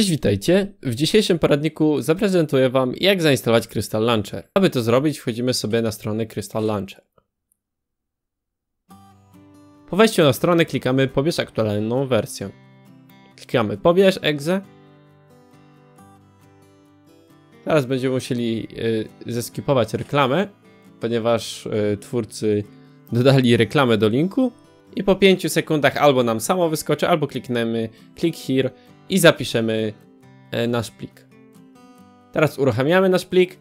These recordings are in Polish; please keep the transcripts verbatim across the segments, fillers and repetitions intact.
Cześć, witajcie. W dzisiejszym poradniku zaprezentuję Wam, jak zainstalować Crystal Launcher. Aby to zrobić, wchodzimy sobie na stronę Crystal Launcher. Po wejściu na stronę klikamy pobierz aktualną wersję. Klikamy pobierz exe. Teraz będziemy musieli yy, zeskipować reklamę, ponieważ yy, twórcy dodali reklamę do linku. I po pięciu sekundach albo nam samo wyskoczy, albo klikniemy click here i zapiszemy nasz plik. Teraz uruchamiamy nasz plik,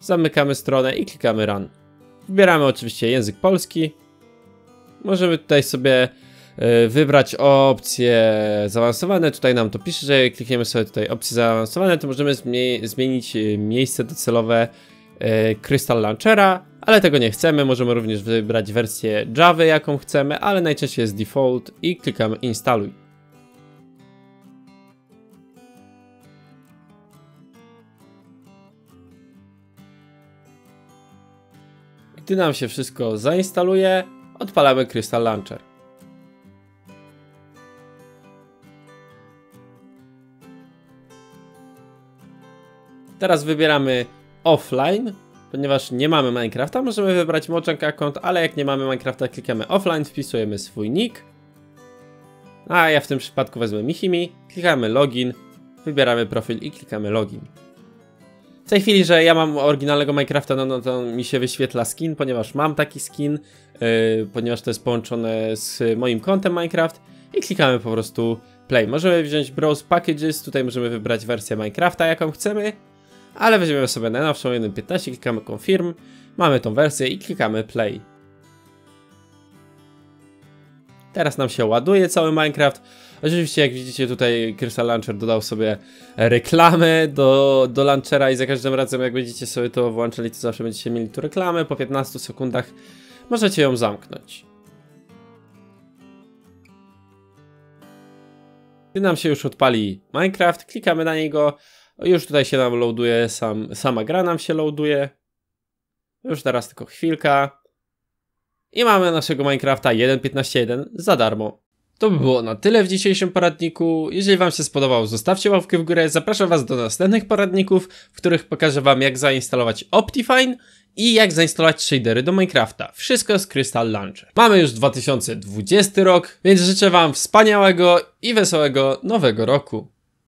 zamykamy stronę i klikamy run. Wybieramy oczywiście język polski. Możemy tutaj sobie wybrać opcje zaawansowane. Tutaj nam to pisze, że klikniemy sobie tutaj opcje zaawansowane, to możemy zmienić miejsce docelowe Crystal Launchera, ale tego nie chcemy. Możemy również wybrać wersję Java, jaką chcemy, ale najczęściej jest default i klikamy instaluj. Gdy nam się wszystko zainstaluje, odpalamy Crystal Launcher. Teraz wybieramy offline, ponieważ nie mamy Minecrafta, możemy wybrać Mojang account, ale jak nie mamy Minecrafta, klikamy offline, wpisujemy swój nick. A ja w tym przypadku wezmę Michimi, klikamy login, wybieramy profil i klikamy login. W tej chwili, że ja mam oryginalnego Minecrafta, no, no to mi się wyświetla skin, ponieważ mam taki skin, yy, ponieważ to jest połączone z moim kontem Minecraft i klikamy po prostu play. Możemy wziąć browse packages, tutaj możemy wybrać wersję Minecrafta, jaką chcemy, ale weźmiemy sobie najnowszą jeden kropka piętnaście, klikamy confirm, mamy tą wersję i klikamy play. Teraz nam się ładuje cały Minecraft. Oczywiście, jak widzicie, tutaj Crystal Launcher dodał sobie reklamę do, do launchera i za każdym razem, jak będziecie sobie to włączali, to zawsze będziecie mieli tu reklamę. Po piętnastu sekundach możecie ją zamknąć. Gdy nam się już odpali Minecraft, klikamy na niego. Już tutaj się nam loaduje, sam, sama gra nam się loaduje. Już teraz tylko chwilka. I mamy naszego Minecrafta jeden kropka piętnaście kropka jeden za darmo. To by było na tyle w dzisiejszym poradniku. Jeżeli Wam się spodobał, zostawcie łapkę w górę. Zapraszam Was do następnych poradników, w których pokażę Wam, jak zainstalować Optifine i jak zainstalować shadery do Minecrafta. Wszystko z Crystal Launcher. Mamy już dwa tysiące dwudziesty rok, więc życzę Wam wspaniałego i wesołego nowego roku.